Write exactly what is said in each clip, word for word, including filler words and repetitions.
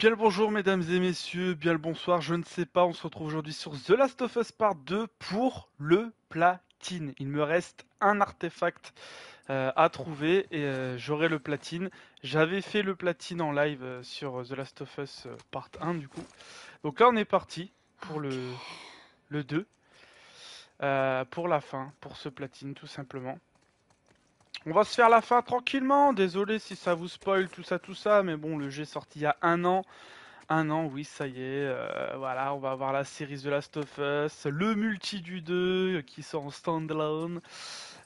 Bien le bonjour mesdames et messieurs, bien le bonsoir, je ne sais pas, on se retrouve aujourd'hui sur The Last of Us Part deux pour le platine. Il me reste un artefact euh, à trouver et euh, j'aurai le platine. J'avais fait le platine en live euh, sur The Last of Us euh, Part un du coup. Donc là on est parti pour le, le deux, euh, pour la fin, pour ce platine tout simplement. On va se faire la fin tranquillement, désolé si ça vous spoil tout ça tout ça, mais bon le jeu est sorti il y a un an, un an oui ça y est, euh, voilà on va avoir la série The Last of Us, le multi du deux qui sort en standalone,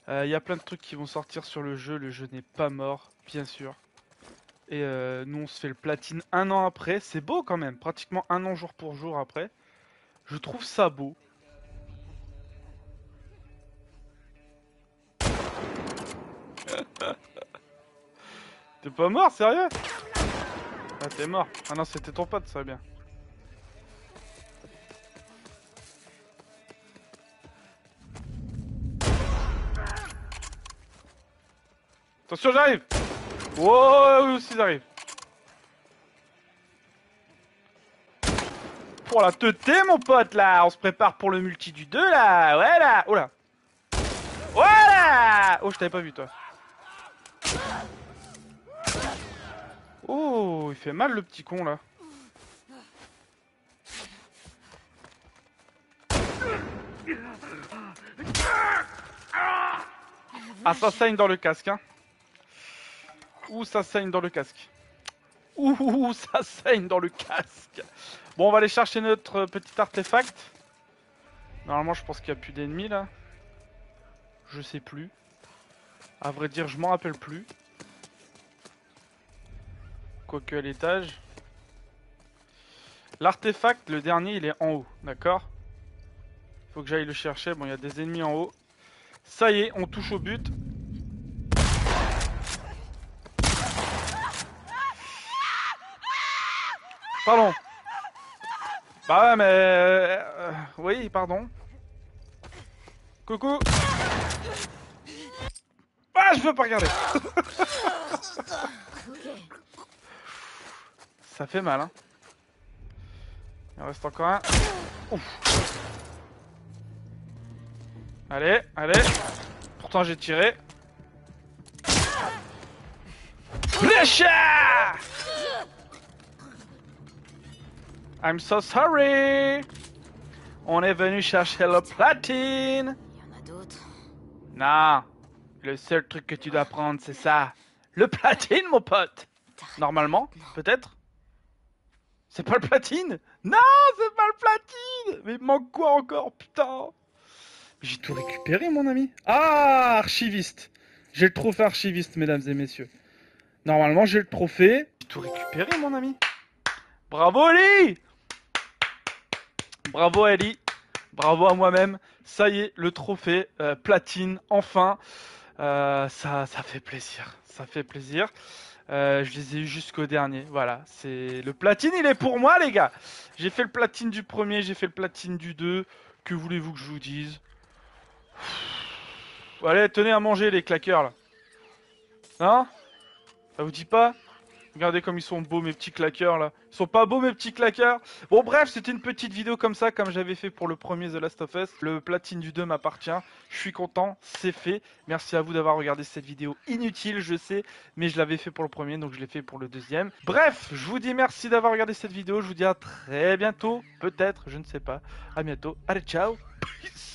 il euh, y a plein de trucs qui vont sortir sur le jeu, le jeu n'est pas mort bien sûr, et euh, nous on se fait le platine un an après, c'est beau quand même, pratiquement un an jour pour jour après, je trouve ça beau. T'es pas mort, sérieux? Ah t'es mort. Ah non c'était ton pote, ça va bien. Attention j'arrive. Wow, aussi j'arrive. Pour la teuté mon pote là. On se prépare pour le multi du deux là. Ouais là. Oh là. Voilà. Oh je t'avais pas vu toi. Oh, il fait mal le petit con là. Ah, ça saigne dans le casque, hein. Ouh, ça saigne dans le casque. Ouh, ça saigne dans le casque. Bon, on va aller chercher notre petit artefact. Normalement, je pense qu'il n'y a plus d'ennemis là. Je sais plus. À vrai dire, je m'en rappelle plus. Quoique à l'étage. L'artefact, le dernier, il est en haut, d'accord? Faut que j'aille le chercher. Bon, il y a des ennemis en haut. Ça y est, on touche au but. Pardon. Bah ouais, mais... Euh, oui, pardon. Coucou. Ah, je veux pas regarder. Ça fait mal, hein. Il en reste encore un. Ouf. Allez, allez. Pourtant, j'ai tiré. Flécha! I'm so sorry. On est venu chercher le platine. Il y en a d'autres. Non. Le seul truc que tu dois prendre, c'est ça. Le platine, mon pote. Normalement, peut-être. C'est pas le platine? Non, c'est pas le platine! Mais il manque quoi encore, putain? J'ai tout récupéré, mon ami. Ah, archiviste. J'ai le trophée archiviste, mesdames et messieurs. Normalement, j'ai le trophée. J'ai tout récupéré, mon ami. Bravo, Ellie! Bravo, Ellie. Bravo à moi-même. Ça y est, le trophée euh, platine, enfin. Euh, ça, ça fait plaisir, ça fait plaisir. Euh, je les ai eu jusqu'au dernier, voilà. C'est le platine, il est pour moi, les gars. J'ai fait le platine du premier, j'ai fait le platine du deux. Que voulez-vous que je vous dise? Pff. Allez, tenez à manger les claqueurs là. Hein? Ça vous dit pas? Regardez comme ils sont beaux mes petits claqueurs là. Ils sont pas beaux mes petits claqueurs. Bon bref, c'était une petite vidéo comme ça, comme j'avais fait pour le premier The Last of Us. Le platine du deux m'appartient. Je suis content, c'est fait. Merci à vous d'avoir regardé cette vidéo inutile, je sais. Mais je l'avais fait pour le premier, donc je l'ai fait pour le deuxième. Bref, je vous dis merci d'avoir regardé cette vidéo. Je vous dis à très bientôt. Peut-être, je ne sais pas. À bientôt. Allez, ciao. Peace.